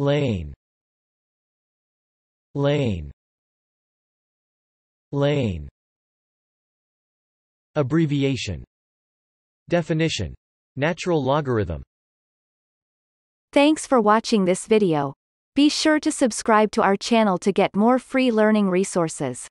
Lane, lane, lane. Abbreviation. Definition. Natural logarithm. Thanks for watching this video. Be sure to subscribe to our channel to get more free learning resources.